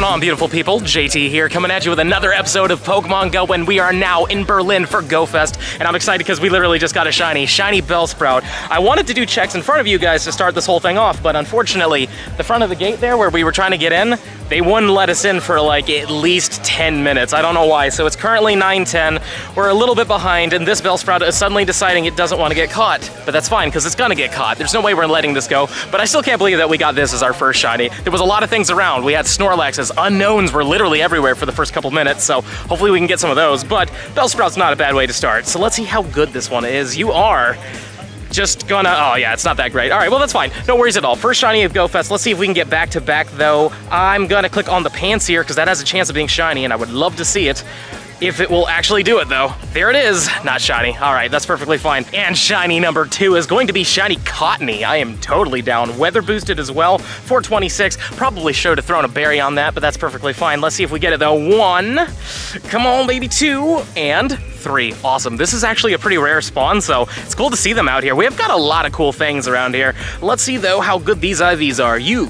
going on, beautiful people? JT here, coming at you with another episode of Pokemon Go, and we are now in Berlin for Go Fest, and I'm excited because we literally just got a shiny Bellsprout. I wanted to do checks in front of you guys to start this whole thing off, but unfortunately, the front of the gate there where we were trying to get in, they wouldn't let us in for like at least 10 minutes. I don't know why. So it's currently 9:10. We're a little bit behind, and this Bellsprout is suddenly deciding it doesn't want to get caught. But that's fine, because it's going to get caught. There's no way we're letting this go. But I still can't believe that we got this as our first shiny. There was a lot of things around. We had Snorlaxes. Unknowns were literally everywhere for the first couple minutes, so hopefully we can get some of those. But Bellsprout's not a bad way to start. So let's see how good this one is. You are just gonna, oh yeah, it's not that great. All right, well, that's fine. No worries at all. First shiny of Go Fest. Let's see if we can get back to back though. I'm gonna click on the Pansear because that has a chance of being shiny and I would love to see it. If it will actually do it though. There it is, not shiny. All right, that's perfectly fine. And shiny number two is going to be shiny Cottonee. I am totally down. Weather boosted as well, 426. Probably should have thrown a berry on that, but that's perfectly fine. Let's see if we get it though. One, come on baby, two, and three. Awesome. This is actually a pretty rare spawn, so it's cool to see them out here. We have got a lot of cool things around here. Let's see though how good these IVs are. You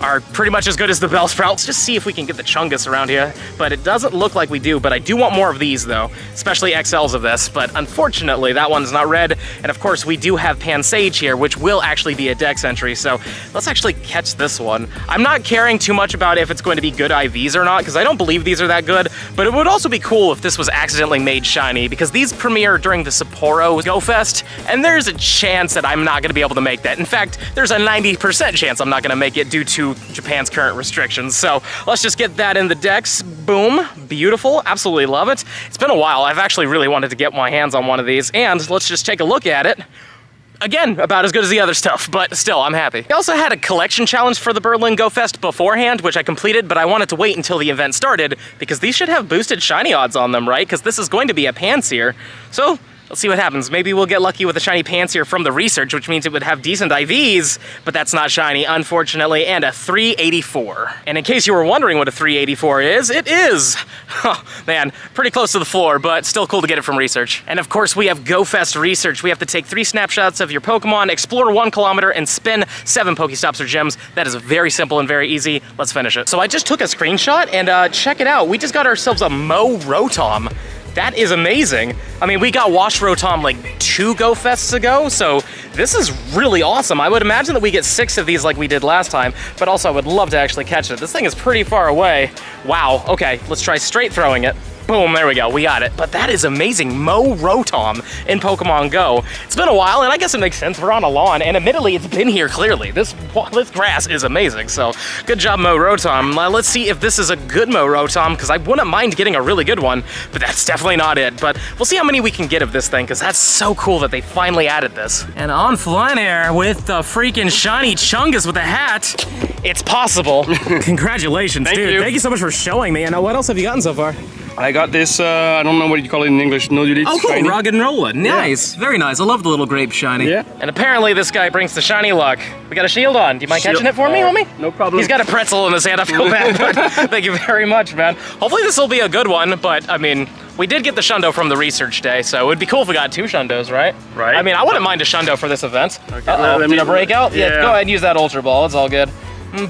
are pretty much as good as the Bellsprout. Let's just see if we can get the Chungus around here, but it doesn't look like we do, but I do want more of these though, especially XLs of this, but unfortunately that one's not red, and of course we do have Pansage here, which will actually be a Dex entry, so let's actually catch this one. I'm not caring too much about if it's going to be good IVs or not, because I don't believe these are that good, but it would also be cool if this was accidentally made shiny, because these premiere during the Sapporo Go Fest, and there's a chance that I'm not gonna be able to make that. In fact, there's a 90% chance I'm not gonna make it due to Japan's current restrictions. So let's just get that in the decks. Boom, beautiful, absolutely love it. It's been a while. I've actually really wanted to get my hands on one of these, and let's just take a look at it. Again, about as good as the other stuff, but still, I'm happy. I also had a collection challenge for the Berlin Go Fest beforehand, which I completed, but I wanted to wait until the event started because these should have boosted shiny odds on them, right? Because this is going to be a Pansear. So let's see what happens. Maybe we'll get lucky with a shiny Pansear from the research, which means it would have decent IVs, but that's not shiny, unfortunately, and a 384. And in case you were wondering what a 384 is, it is, oh, man, pretty close to the floor, but still cool to get it from research. And of course, we have Go Fest research. We have to take 3 snapshots of your Pokemon, explore 1 kilometer, and spin 7 Pokestops or gems. That is very simple and very easy. Let's finish it. So I just took a screenshot and check it out. We just got ourselves a Mow Rotom. That is amazing. I mean, we got Wash Rotom like 2 Go Fests ago, so this is really awesome. I would imagine that we get 6 of these like we did last time, but also I would love to actually catch it. This thing is pretty far away. Wow, okay, let's try straight throwing it. Boom, there we go, we got it. But that is amazing, Mow Rotom in Pokemon Go. It's been a while, and I guess it makes sense, we're on a lawn, and admittedly, it's been here clearly. This grass is amazing, so good job, Mow Rotom. Let's see if this is a good Mow Rotom, because I wouldn't mind getting a really good one, but that's definitely not it. But we'll see how many we can get of this thing, because that's so cool that they finally added this. And on flying air with the freaking shiny Chungus with a hat, it's possible. Congratulations, dude. Thank you so much for showing me. And what else have you gotten so far? I got this, I don't know what you call it in English, nodulite. Oh cool, shiny. Roggenrola, nice, yeah. Very nice, I love the little grape shiny. Yeah. And apparently this guy brings the shiny luck. We got a shield on, do you mind catching it for me, homie? No problem. He's got a pretzel in his hand, I feel bad, but thank you very much, man. Hopefully this will be a good one, but I mean, we did get the Shundo from the research day, so it would be cool if we got 2 Shundos, right? Right. I mean, I wouldn't mind a Shundo for this event. Okay. Uh-oh, did I break out? Yeah, go ahead and use that Ultra Ball, it's all good.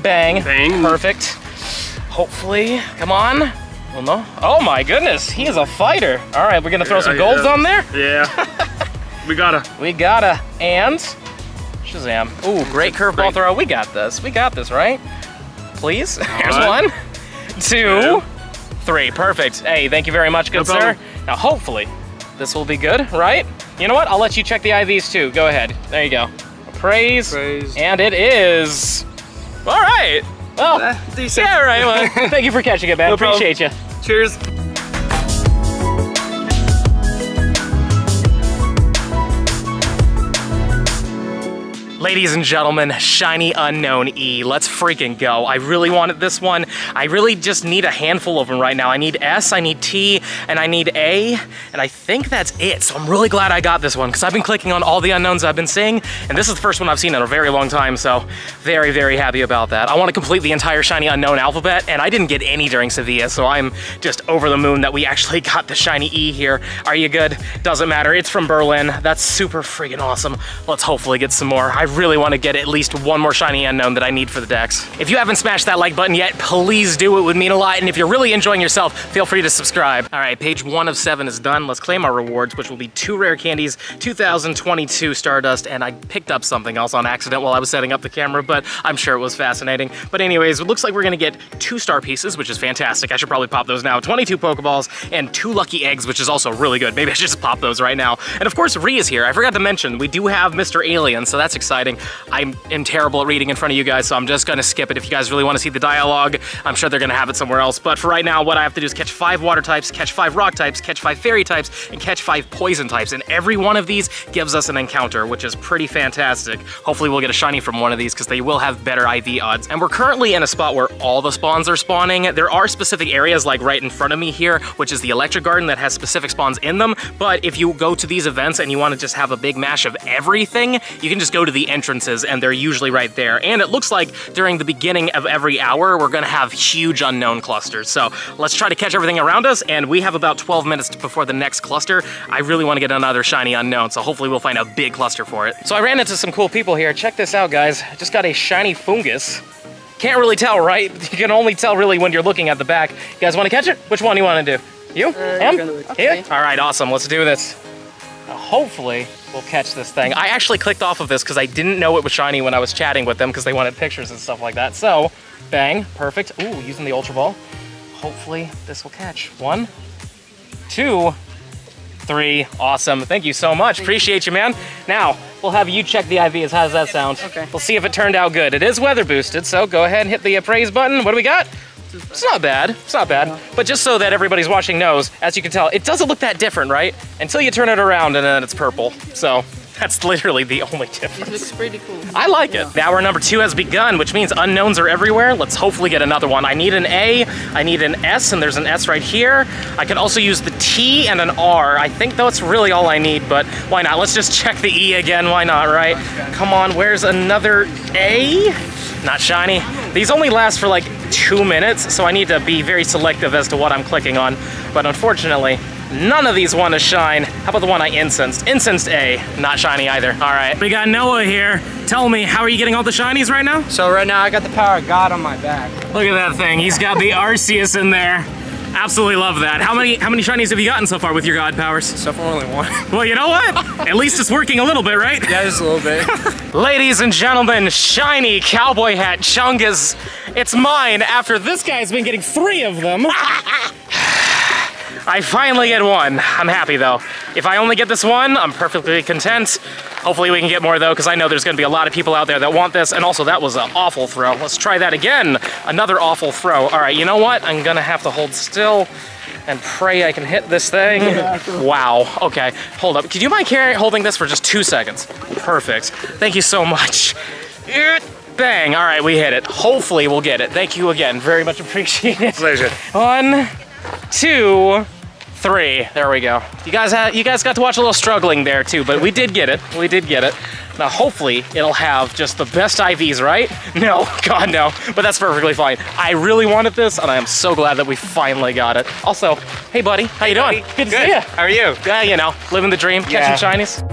Bang, bang. Perfect. Hopefully, come on. Well, no. Oh my goodness, he is a fighter. All right, we're gonna throw some golds on there? Yeah, we gotta, and Shazam. Ooh, great curveball throw, we got this, right? Please, here's one, two, three, perfect. Hey, thank you very much, good sir. Now hopefully, this will be good, right? You know what, I'll let you check the IVs too, go ahead. There you go, appraise. And it is, all right. Well, decent. Yeah, right. Well, thank you for catching it, man. No Appreciate you. Cheers. Ladies and gentlemen, shiny Unknown E. Let's freaking go. I really wanted this one. I really just need a handful of them right now. I need S, I need T, and I need A, and I think that's it. So I'm really glad I got this one because I've been clicking on all the unknowns I've been seeing, and this is the first one I've seen in a very long time, so very, very happy about that. I want to complete the entire shiny Unknown alphabet, and I didn't get any during Sevilla, so I'm just over the moon that we actually got the shiny E here. Are you good? Doesn't matter. It's from Berlin. That's super freaking awesome. Let's hopefully get some more. I really want to get at least one more shiny unknown that I need for the decks. If you haven't smashed that like button yet, please do. It would mean a lot. And if you're really enjoying yourself, feel free to subscribe. All right, page 1 of 7 is done. Let's claim our rewards, which will be 2 rare candies, 2022 Stardust, and I picked up something else on accident while I was setting up the camera, but I'm sure it was fascinating. But anyways, it looks like we're gonna get 2 star pieces, which is fantastic. I should probably pop those now. 22 Pokeballs and 2 lucky eggs, which is also really good. Maybe I should just pop those right now. And of course, Rhea is here. I forgot to mention, we do have Mr. Alien, so that's exciting. I'm terrible at reading in front of you guys, so I'm just gonna skip it. If you guys really wanna see the dialogue, I'm sure they're gonna have it somewhere else. But for right now, what I have to do is catch 5 water types, catch 5 rock types, catch 5 fairy types, and catch 5 poison types. And every one of these gives us an encounter, which is pretty fantastic. Hopefully we'll get a shiny from one of these because they will have better IV odds. And we're currently in a spot where all the spawns are spawning. There are specific areas like right in front of me here, which is the Electric Garden, that has specific spawns in them. But if you go to these events and you want to just have a big mash of everything, you can just go to the entrances and they're usually right there. And it looks like during the beginning of every hour, we're gonna have huge unknown clusters. So let's try to catch everything around us, and we have about 12 minutes before the next cluster. I really want to get another shiny unknown, so hopefully we'll find a big cluster for it. So I ran into some cool people here. Check this out, guys. I just got a shiny Foongus. Can't really tell, right? You can only tell really when you're looking at the back. You guys want to catch it? Which one do you want to do? You? Em? Okay. All right, awesome. Let's do this. Now, hopefully we'll catch this thing. I actually clicked off of this because I didn't know it was shiny when I was chatting with them because they wanted pictures and stuff like that. So, bang, perfect. Ooh, using the Ultra Ball. Hopefully this will catch. 1, 2, 3, awesome. Thank you so much. Appreciate you, man. Now, we'll have you check the IVs. How does that sound? Okay. We'll see if it turned out good. It is weather boosted, so go ahead and hit the appraise button. What do we got? It's not bad. It's not bad. No. But just so that everybody's watching knows, as you can tell, it doesn't look that different, right? Until you turn it around and then it's purple. So that's literally the only difference. It looks pretty cool. I like it. Yeah. Hour number 2 has begun, which means unknowns are everywhere. Let's hopefully get another one. I need an A, I need an S, and there's an S right here. I can also use the T and an R. I think that's really all I need, but why not? Let's just check the E again. Why not, right? Okay. Come on, where's another A? Not shiny. These only last for like 2 minutes, so I need to be very selective as to what I'm clicking on. But unfortunately, none of these want to shine. How about the one I incensed? Incensed A, not shiny either. All right, we got Noah here. Tell me, how are you getting all the shinies right now? So right now I got the power of God on my back. Look at that thing, he's got the Arceus in there. Absolutely love that. How many shinies have you gotten so far with your God powers? So far only 1. Well, you know what? At least it's working a little bit, right? Yeah, just a little bit. Ladies and gentlemen, shiny cowboy hat Chungus. It's mine after this guy's been getting 3 of them. I finally get 1. I'm happy though. If I only get this 1, I'm perfectly content. Hopefully we can get more though, because I know there's gonna be a lot of people out there that want this. And also that was an awful throw. Let's try that again. Another awful throw. All right, you know what? I'm gonna have to hold still and pray I can hit this thing. Wow, okay, hold up. Could you mind holding this for just 2 seconds? Perfect, thank you so much. Bang, all right, we hit it. Hopefully we'll get it. Thank you again, very much appreciated. Pleasure. 1, 2, 3, there we go. You guys got to watch a little struggling there too, but we did get it, we did get it. Now hopefully it'll have just the best IVs, right? No, God no, but that's perfectly fine. I really wanted this and I am so glad that we finally got it. Also, hey buddy, how you doing? Buddy. Good to see you. How are you? Yeah, you know, living the dream, catching shinies.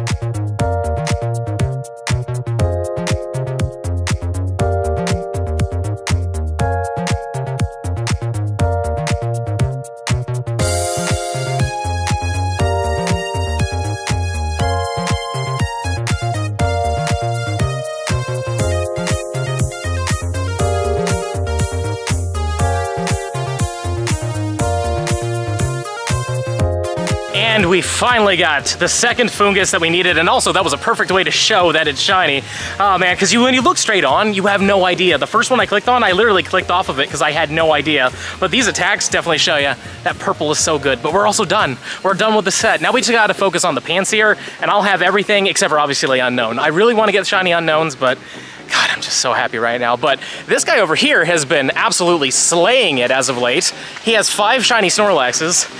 And we finally got the second Foongus that we needed, and also that was a perfect way to show that it's shiny. Oh man, because when you look straight on, you have no idea. The first one I clicked on, I literally clicked off of it because I had no idea. But these attacks definitely show you that purple is so good. But we're also done. We're done with the set. Now we just gotta focus on the Pansear, and I'll have everything except for obviously unknown. I really wanna get shiny unknowns, but God, I'm just so happy right now. But this guy over here has been absolutely slaying it as of late. He has 5 shiny Snorlaxes.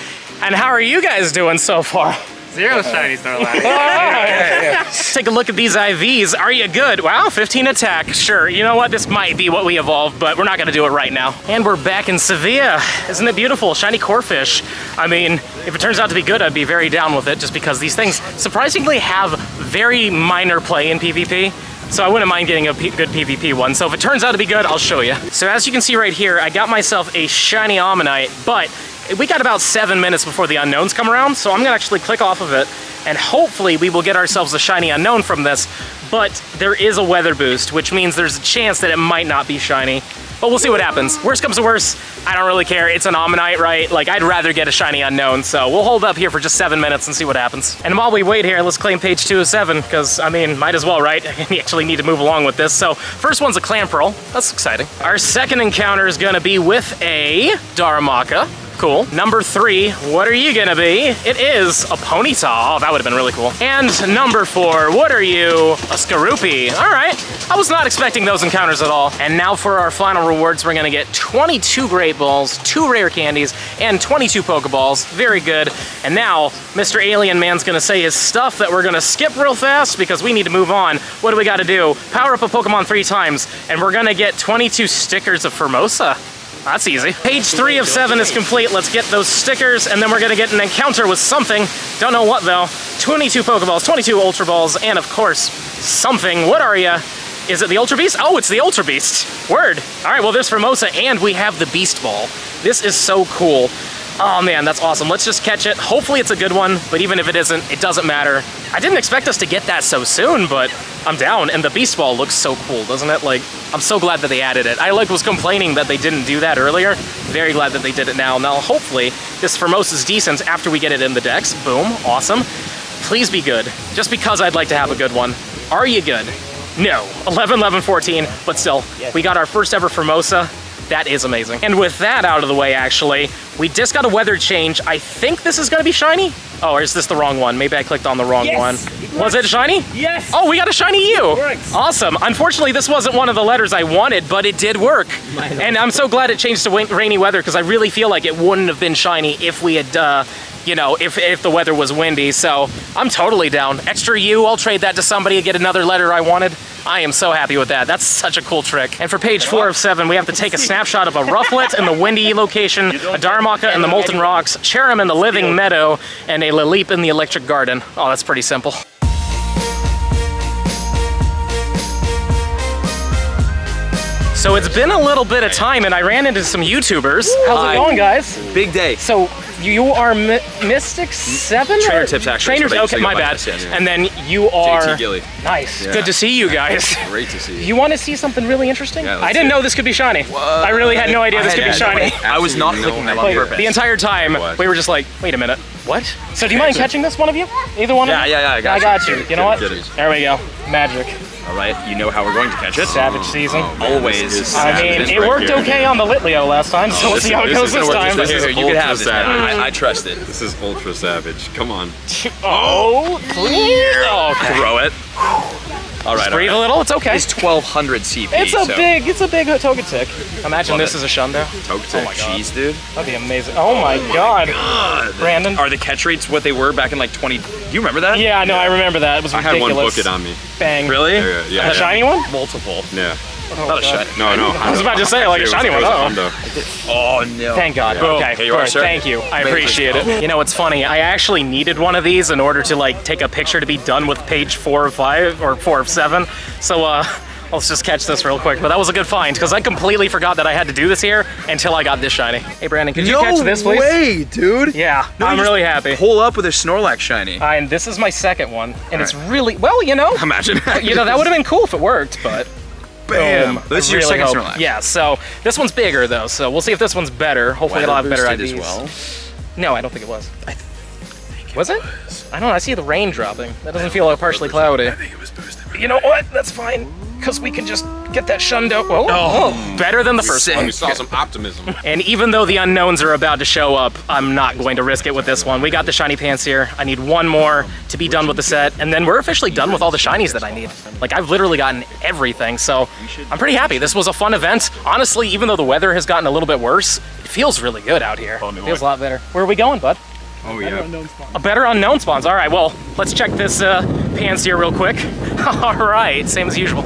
And how are you guys doing so far? 0 shiny Snorlax. Let's take a look at these IVs. Are you good? Wow, 15 attack. Sure, you know what? This might be what we evolved, but we're not gonna do it right now. And we're back in Sevilla. Isn't it beautiful? Shiny Corefish. I mean, if it turns out to be good, I'd be very down with it just because these things surprisingly have very minor play in PvP. So I wouldn't mind getting a good PvP one. So if it turns out to be good, I'll show you. So as you can see right here, I got myself a shiny Omanyte, but we got about 7 minutes before the unknowns come around, so I'm gonna actually click off of it, and hopefully we will get ourselves a shiny unknown from this, but there is a weather boost, which means there's a chance that it might not be shiny, but we'll see what happens. Worst comes to worst, I don't really care. It's an Omanyte, right? Like, I'd rather get a shiny unknown, so we'll hold up here for just 7 minutes and see what happens. And while we wait here, let's claim page 2 of 7, because, I mean, might as well, right? We actually need to move along with this. So, first one's a Clamperl. That's exciting. Our second encounter is gonna be with a Darumaka. Cool. Number 3, what are you gonna be? It is a Ponyta. Oh, that would have been really cool. And number 4, what are you? A Skorupi. All right. I was not expecting those encounters at all. And now for our final rewards, we're gonna get 22 Great Balls, 2 Rare Candies, and 22 Pokeballs. Very good. And now, Mr. Alien Man's gonna say his stuff that we're gonna skip real fast because we need to move on. What do we gotta do? Power up a Pokemon 3 times, and we're gonna get 22 stickers of Pheromosa. That's easy. Page 3 of 7 is complete. Let's get those stickers, and then we're gonna get an encounter with something. Don't know what though. 22 Pokeballs, 22 Ultra Balls, and of course, something. What are you? Is it the Ultra Beast? Oh, it's the Ultra Beast. Word. All right, well, there's Pheromosa, and we have the Beast Ball. This is so cool. Oh man, that's awesome. Let's just catch it. Hopefully it's a good one, but even if it isn't, it doesn't matter. I didn't expect us to get that so soon, but I'm down, and the Beast Ball looks so cool, doesn't it? Like, I'm so glad that they added it. I like was complaining that they didn't do that earlier. Very glad that they did it now. Now, hopefully, this Pheromosa's decent after we get it in the decks. Boom, awesome. Please be good, just because I'd like to have a good one. Are you good? No, 11, 11, 14, but still, we got our first ever Pheromosa. That is amazing. And with that out of the way, actually, we just got a weather change. I think this is gonna be shiny. Oh, or is this the wrong one? Maybe I clicked on the wrong one. Was it shiny? Yes. Oh, we got a shiny you. It works. Awesome. Unfortunately, this wasn't one of the letters I wanted, but it did work. And I'm so glad it changed to rainy weather, because I really feel like it wouldn't have been shiny if we had, you know, if the weather was windy. So I'm totally down. Extra U, I'll trade that to somebody to get another letter I wanted. I am so happy with that. That's such a cool trick. And for page 4 of 7, we have to take a snapshot of a Rufflet in the windy location, a Darumaka in the molten rocks, Cherim in the living meadow, and a Lileep in the electric garden. Oh, that's pretty simple. So it's been a little bit of time, and I ran into some YouTubers. How's it going, guys? Big day. So you are Mystic 7? Trainer Tips, actually. Trainer, okay, my bad. And then you are... JTGully. Nice. Yeah. Good to see you guys. Great to see you. You want to see something really interesting? Yeah, I didn't know this could be shiny. What? I really had no idea this could be shiny. I was not looking at it. The entire time, we were just like, wait a minute. What? So do you mind catching this, one of you? Either one of you? Yeah, I got you. You know what? There we go. Magic. All right, you know how we're going to catch it. Savage season. Oh, man, always. I mean, it worked okay on the Litleo last time, so we'll see how it goes this time. This is ultra savage. I trust it. This is ultra savage. Come on. Oh, clear. Oh, throw it. All right. Just breathe a little. It's okay. It's 1,200 CP. It's a big Togetic. Imagine this is a Shundo. Togetic. Jeez, dude. That'd be amazing. Oh my God. Brandon. Are the catch rates what they were back in like 20? Do you remember that? Yeah, I know. I remember that. It was ridiculous. I had one bucket on me. Bang. Really? Yeah. A shiny one? Multiple. Yeah. Oh, not a shiny. No. I was about to say, like, a shiny one. Oh, no. Thank God. Yeah. Okay, here you are, sir. Thank you. I appreciate it. You know, it's funny. I actually needed one of these in order to, like, take a picture to be done with page 4 of 5 or 4 of 7. So, let's just catch this real quick. But that was a good find, because I completely forgot that I had to do this here until I got this shiny. Hey, Brandon, could you catch this, please? No way, dude. Yeah, no, I'm really happy. Pull up with a Snorlax shiny. And this is my second one. And it's really, well, you know. Imagine that. You know, that would have been cool if it worked, but... Bam! This is your second Snorlax. Yeah, so this one's bigger though, so we'll see if this one's better. Hopefully it'll have better IVs. No, I don't think it was. I think it was. Was it? I don't know, I see the rain dropping. That doesn't feel like partially cloudy. I think it was boosted. You know what? That's fine. Because we can just get that Shundo. Oh, better than the first one. We saw some optimism. And even though the unknowns are about to show up, I'm not going to risk it with this one. We got the shiny Pansear. I need one more to be done with the set, and then we're officially done with all the shinies that I need. Like, I've literally gotten everything, so I'm pretty happy. This was a fun event. Honestly, even though the weather has gotten a little bit worse, it feels really good out here. It feels a lot better. Where are we going, bud? Oh, yeah. A better unknown spawns. All right, well, let's check this Pansear real quick. All right, same as usual.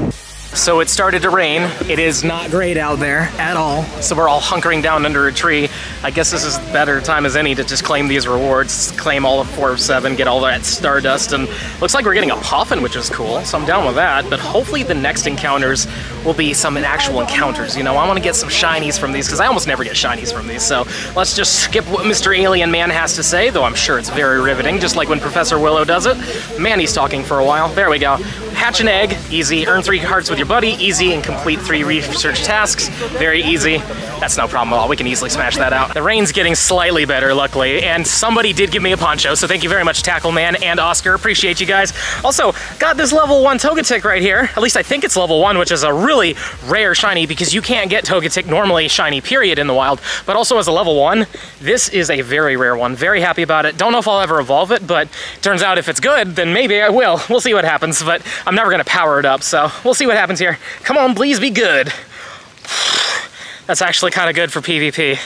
So it started to rain. It is not great out there at all. So we're all hunkering down under a tree. I guess this is as better time as any to just claim these rewards, claim all of 4 of 7, get all that Stardust, and looks like we're getting a Puffin, which is cool, so I'm down with that. But hopefully the next encounters will be some actual encounters, you know? I want to get some shinies from these, because I almost never get shinies from these, so let's just skip what Mr. Alien Man has to say, though I'm sure it's very riveting, just like when Professor Willow does it. Man, he's talking for a while. There we go. Hatch an egg, easy. Earn 3 hearts with your buddy, easy, and complete 3 research tasks, very easy. That's no problem at all, we can easily smash that out. The rain's getting slightly better, luckily, and somebody did give me a poncho, so thank you very much, Tackle Man and Oscar, appreciate you guys. Also, got this level 1 Togetic right here, at least I think it's level 1, which is a really rare shiny, because you can't get Togetic normally shiny period in the wild, but also as a level 1, this is a very rare one, very happy about it. Don't know if I'll ever evolve it, but turns out if it's good, then maybe I will. We'll see what happens, but I'm never gonna power it up, so we'll see what happens here. Come on, please be good. That's actually kind of good for PvP.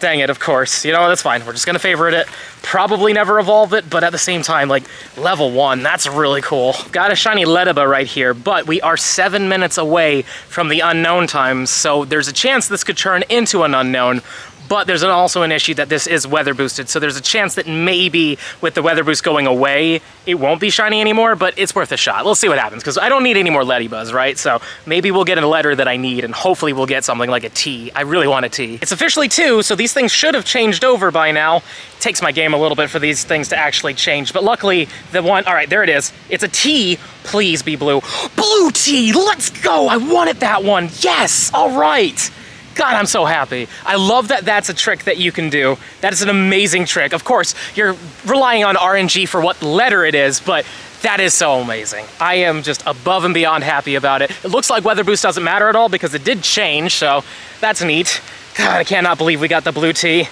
Dang it, of course. You know, that's fine. We're just gonna favorite it. Probably never evolve it, but at the same time, like, level 1, that's really cool. Got a shiny Ledyba right here, but we are 7 minutes away from the unknown times, so there's a chance this could turn into an unknown. But there's also an issue that this is weather boosted, so there's a chance that maybe with the weather boost going away, it won't be shiny anymore, but it's worth a shot. We'll see what happens, because I don't need any more Ledybuzz, right? So maybe we'll get a letter that I need, and hopefully we'll get something like a T. I really want a T. It's officially 2, so these things should have changed over by now. It takes my game a little bit for these things to actually change, but luckily the one, all right, there it is. It's a T, please be blue. Blue T, let's go, I wanted that one, yes, all right. God, I'm so happy. I love that that's a trick that you can do. That is an amazing trick. Of course, you're relying on RNG for what letter it is, but that is so amazing. I am just above and beyond happy about it. It looks like weather boost doesn't matter at all because it did change, so that's neat. God, I cannot believe we got the blue tea.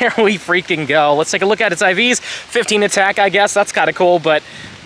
There we freaking go. Let's take a look at its IVs. 15 attack, I guess. That's kind of cool, but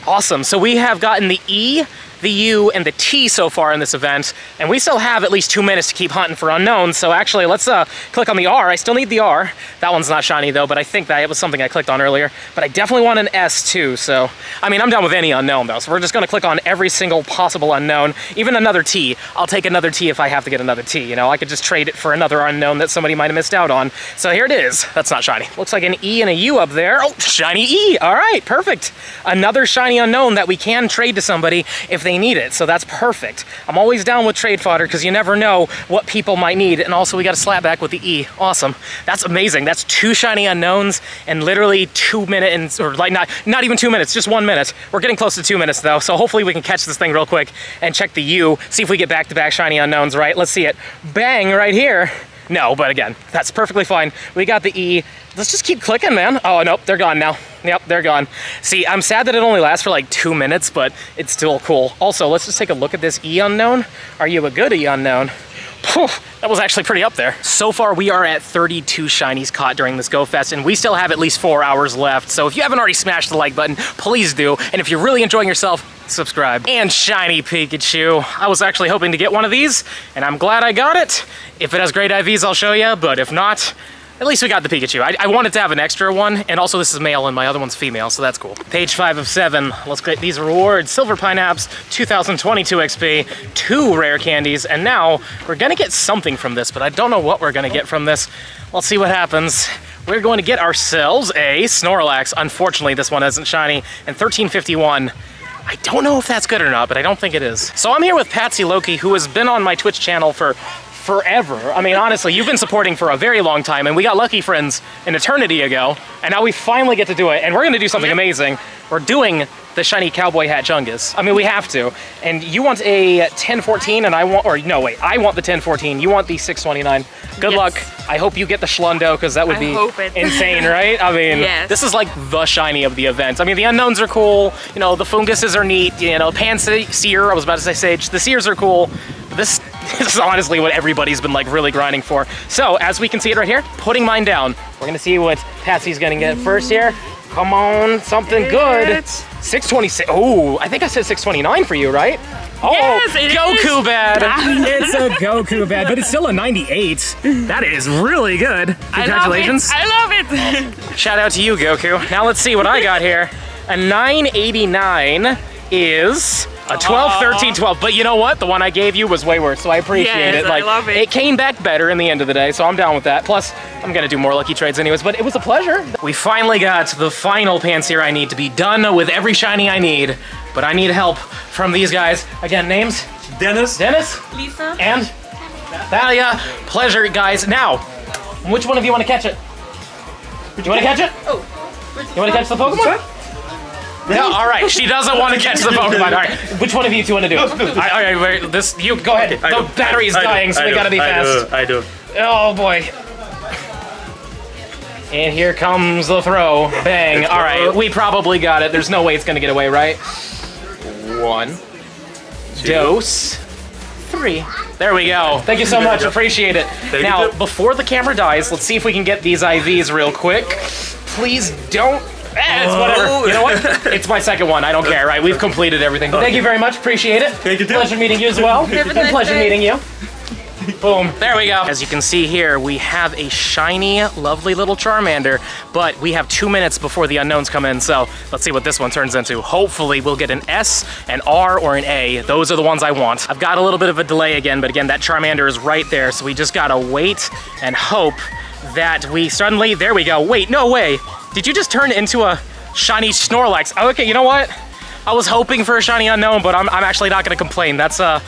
awesome. So we have gotten the E, the U, and the T so far in this event, and we still have at least 2 minutes to keep hunting for unknowns, so actually let's click on the R. I still need the R. That one's not shiny though, but I think that it was something I clicked on earlier, but I definitely want an S too, so, I mean, I'm down with any unknown though, so we're just gonna click on every single possible unknown, even another T. I'll take another T if I have to get another T, you know, I could just trade it for another unknown that somebody might have missed out on. So here it is. That's not shiny. Looks like an E and a U up there. Oh, shiny E, all right, perfect. Another shiny unknown that we can trade to somebody if they need it, so that's perfect. I'm always down with trade fodder because you never know what people might need, and also we got a slap back with the E. Awesome. That's amazing. That's 2 shiny unknowns and literally 2 minutes, or like not even 2 minutes, just 1 minute. We're getting close to 2 minutes though, so hopefully we can catch this thing real quick and check the U, see if we get back-to-back shiny unknowns, right? Let's see it. Bang, right here. No, but again, that's perfectly fine. We got the E. Let's just keep clicking, man. Oh, nope, they're gone now. Yep, they're gone. See, I'm sad that it only lasts for like 2 minutes, but it's still cool. Also, let's just take a look at this E unknown. Are you a good E unknown? Whew, that was actually pretty up there. So far, we are at 32 shinies caught during this Go Fest, and we still have at least 4 hours left. So if you haven't already smashed the like button, please do. And if you're really enjoying yourself, subscribe. And shiny Pikachu. I was actually hoping to get one of these, and I'm glad I got it. If it has great IVs, I'll show you, but if not, at least we got the Pikachu. I wanted to have an extra one, and also this is male and my other one's female, so that's cool. Page 5 of 7, let's get these rewards. Silver Pineapps, 2022 XP, 2 rare candies, and now we're gonna get something from this, but I don't know what we're gonna get from this. Let's see what happens. We're going to get ourselves a Snorlax. Unfortunately, this one isn't shiny, and 1351. I don't know if that's good or not, but I don't think it is. So I'm here with Patsy Loki, who has been on my Twitch channel for forever. I mean, honestly, you've been supporting for a very long time, and we got lucky friends an eternity ago, and now we finally get to do it, and we're gonna do something amazing. We're doing the shiny cowboy hat Chungus. I mean, we have to. And you want a 1014, and I want, or no, wait, I want the 1014, you want the 629. Good luck. I hope you get the Schlundo, because that would be insane, right? I mean, this is like the shiny of the event. I mean, the unknowns are cool, you know, the Foonguses are neat, you know, Pansear, I was about to say Sage, the Sears are cool. This is honestly what everybody's been like really grinding for. So as we can see it right here, putting mine down. We're gonna see what Patsy's gonna get first here. Come on, something good. 626, oh, I think I said 629 for you, right? Oh, yes, it Goku is. Bad. It's a Goku bad, but it's still a 98. That is really good. Congratulations. I love it. Awesome. Shout out to you, Goku. Now let's see what I got here. A 989 is A 12, 13, 12. But you know what? The one I gave you was way worse, so I appreciate it. Like, I love it. It came back better in the end of the day, so I'm down with that. Plus, I'm going to do more lucky trades anyways, but it was a pleasure. We finally got the final Pansear I need to be done with every shiny I need, but I need help from these guys. Again, names? Dennis. Dennis. Lisa. And? Thalia. Pleasure, guys. Now, which one of you want to catch it? Do you want to catch it? Oh. You want to catch the Pokemon? No, all right. She doesn't want to catch the Pokemon. All right. Which one of you two want to do it? All right, wait, you go ahead. Okay, the battery's dying, so we gotta be fast. I do. Oh boy. And here comes the throw. Bang. All right, we probably got it. There's no way it's gonna get away, right? One. Two. Dose. Three. There we go. Thank you so much. Appreciate it. Now, before the camera dies, let's see if we can get these IVs real quick. Please don't. It's whatever. You know what? It's my second one. I don't care, right? We've completed everything. Thank you very much. Appreciate it. Thank you. Pleasure meeting you as well. Pleasure meeting you. Boom. There we go. As you can see here, we have a shiny, lovely little Charmander, but we have 2 minutes before the unknowns come in, so let's see what this one turns into. Hopefully, we'll get an S, an R, or an A. Those are the ones I want. I've got a little bit of a delay again, but again, that Charmander is right there, so we just gotta wait and hope that we suddenly... There we go. Wait, no way. Did you just turn into a shiny Snorlax? Oh, okay, you know what? I was hoping for a shiny unknown, but I'm actually not gonna complain. That's a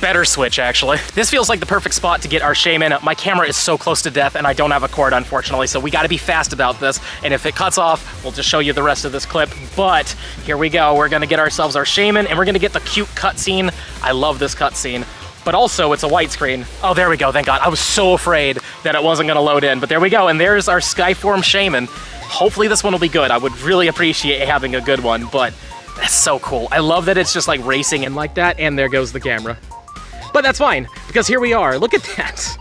better switch, actually. This feels like the perfect spot to get our Shaymin. My camera is so close to death and I don't have a cord, unfortunately, so we gotta be fast about this. And if it cuts off, we'll just show you the rest of this clip. But here we go. We're gonna get ourselves our Shaymin and we're gonna get the cute cutscene. I love this cutscene. But also it's a white screen. Oh, there we go, thank God. I was so afraid that it wasn't gonna load in, but there we go. And there's our Skyform Shaymin. Hopefully this one will be good. I would really appreciate having a good one, but that's so cool. I love that it's just like racing in like that, and there goes the camera. But that's fine, because here we are. Look at that.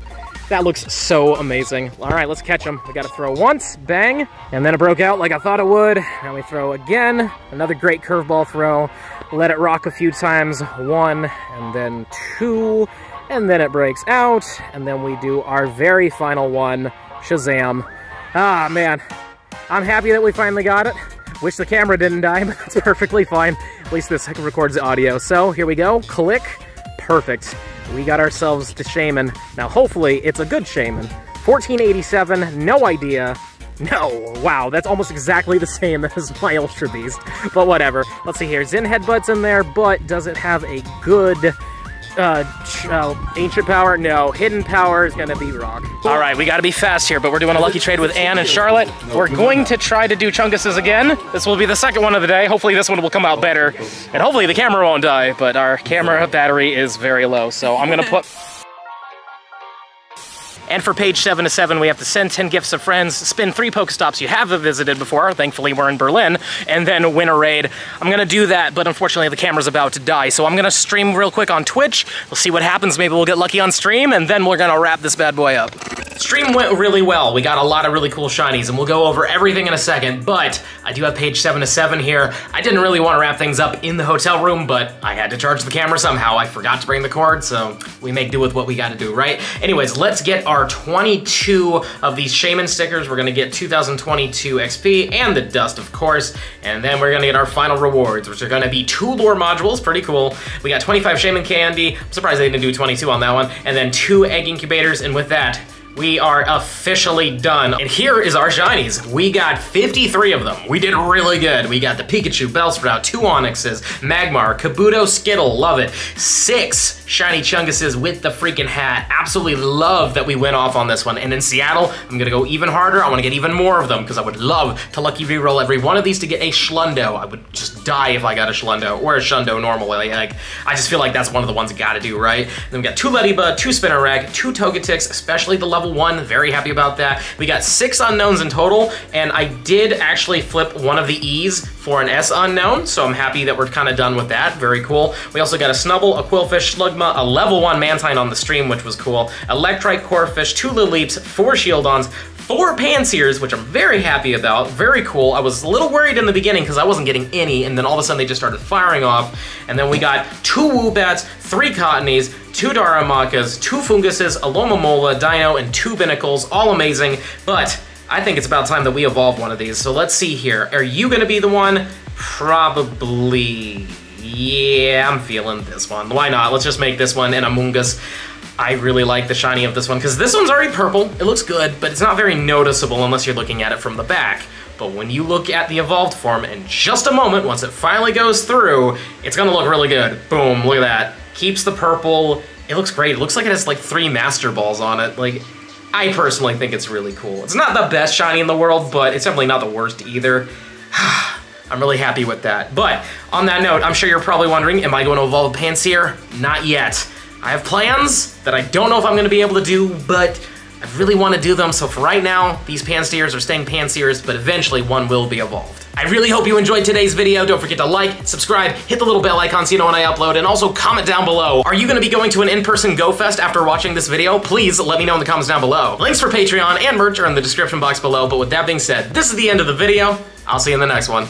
That looks so amazing. All right, let's catch him. We gotta throw once, bang, and then it broke out like I thought it would. Now we throw again, another great curveball throw. Let it rock a few times, one, and then two, and then it breaks out, and then we do our very final one, Shazam. Ah, man, I'm happy that we finally got it. Wish the camera didn't die, but that's perfectly fine. At least this records the audio. So here we go, click, perfect. We got ourselves the Shaymin. Now hopefully it's a good Shaymin. 1487, no idea. No, wow, that's almost exactly the same as my Ultra Beast, but whatever. Let's see here, Zen Headbutt's in there, but does it have a good ancient power? No, hidden power is gonna be rock. All right, we gotta be fast here, but we're doing a lucky trade with Anne and Charlotte. We're going to try to do Chungus's again. This will be the second one of the day. Hopefully this one will come out better, and hopefully the camera won't die, but our camera battery is very low, so I'm gonna put... And for page 7 to 7, we have to send 10 gifts to friends, spin 3 Pokestops you have visited before, thankfully we're in Berlin, and then win a raid. I'm gonna do that, but unfortunately the camera's about to die, so I'm gonna stream real quick on Twitch. We'll see what happens, maybe we'll get lucky on stream, and then we're gonna wrap this bad boy up. Stream went really well. We got a lot of really cool shinies, and we'll go over everything in a second, but I do have page 7 to 7 here. I didn't really want to wrap things up in the hotel room, but I had to charge the camera somehow. I forgot to bring the cord, so we make do with what we got to do, right? Anyways, let's get our 22 of these Shaymin stickers. We're going to get 2022 XP and the dust, of course, and then we're going to get our final rewards, which are going to be 2 lore modules. Pretty cool. We got 25 Shaymin candy. I'm surprised they didn't do 22 on that one, and then 2 egg incubators, and with that, we are officially done. And here is our shinies. We got 53 of them. We did really good. We got the Pikachu, Bellsprout, 2 Onyxes, Magmar, Kabuto, Skittle, love it. 6 shiny Chunguses with the freaking hat. Absolutely love that we went off on this one. And in Seattle, I'm gonna go even harder. I wanna get even more of them because I would love to lucky reroll every one of these to get a Shlundo. I would just die if I got a Shlundo or a Shundo normally. Like, I just feel like that's one of the ones you gotta do, right? And then we got 2 Ledyba, 2 Spinarak, 2 Togetics, especially the level 1, very happy about that. We got 6 unknowns in total, and I did actually flip one of the E's for an S unknown, so I'm happy that we're kind of done with that. Very cool. We also got a Snubbull, a Quillfish, Slugma, a level 1 Mantine on the stream, which was cool. Electrike, Corefish, 2 Lileeps, 4 Shieldons, 4 Pansears, which I'm very happy about. Very cool. I was a little worried in the beginning because I wasn't getting any, and then all of a sudden they just started firing off. And then we got 2 Woobats, 3 Cottonees, 2 Darumakas, 2 Foonguses, a Lomamola, Dino, and 2 Binnacles. All amazing, but I think it's about time that we evolve one of these. So let's see here. Are you gonna be the one Probably, yeah, I'm feeling this one. Why not? Let's just make this one an Amoongus. I really like the shiny of this one because this one's already purple. It looks good, but it's not very noticeable unless you're looking at it from the back. But when you look at the evolved form in just a moment, once it finally goes through, it's gonna look really good. Boom, look at that. Keeps the purple. It looks great. It looks like it has like 3 Master Balls on it. Like, I personally think it's really cool. It's not the best shiny in the world, but it's definitely not the worst either. I'm really happy with that. But on that note, I'm sure you're probably wondering, am I going to evolve Pansear? Not yet. I have plans that I don't know if I'm gonna be able to do, but I really wanna do them, so for right now, these Pansears are staying Pansears, but eventually one will be evolved. I really hope you enjoyed today's video. Don't forget to like, subscribe, hit the little bell icon so you know when I upload, and also comment down below. Are you gonna be going to an in-person Go Fest after watching this video? Please let me know in the comments down below. Links for Patreon and merch are in the description box below, but with that being said, this is the end of the video. I'll see you in the next one.